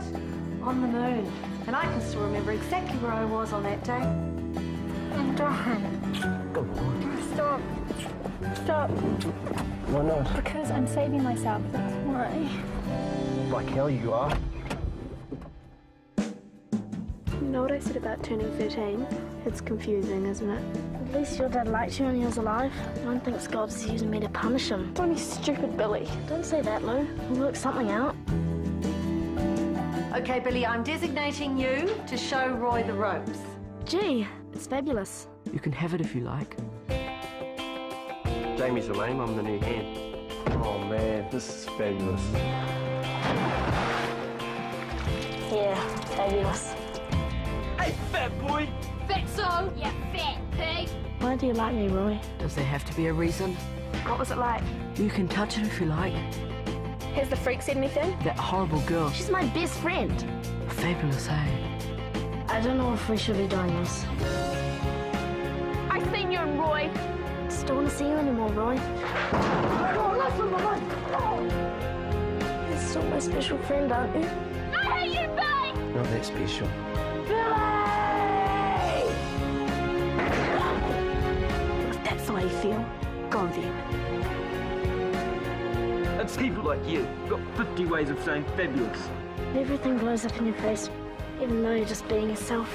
out on the moon. And I can still remember exactly where I was on that day. I'm done. Come on. Stop. Stop. Why not? Because I'm saving myself, that's why. Like hell you are. You know what I said about turning 13? It's confusing, isn't it? At least your dad liked you and he was alive. No one thinks God's using me to punish him. Don't be stupid, Billy. Don't say that, Lou. We'll work something out. Okay, Billy, I'm designating you to show Roy the ropes. Gee, it's fabulous. You can have it if you like. Jamie's the lame, I'm the new hand. Oh, man, this is fabulous. Yeah, fabulous. Hey, fat boy! Fat so! Yeah, fat pig! Why do you like me, Roy? Does there have to be a reason? What was it like? You can touch it if you like. Has the freak said anything? That horrible girl. She's my best friend. Fabulous, eh? I don't know if we should be doing this. I've seen you and Roy. Just don't want to see you anymore, Roy. Oh, life of my life. Oh. You're still my special friend, aren't you? I hate you, Billy! Not that special. Billy! That's the way you feel. Go on, then. It's people like you. Got 50 ways of saying fabulous. Everything blows up in your face, even though you're just being yourself.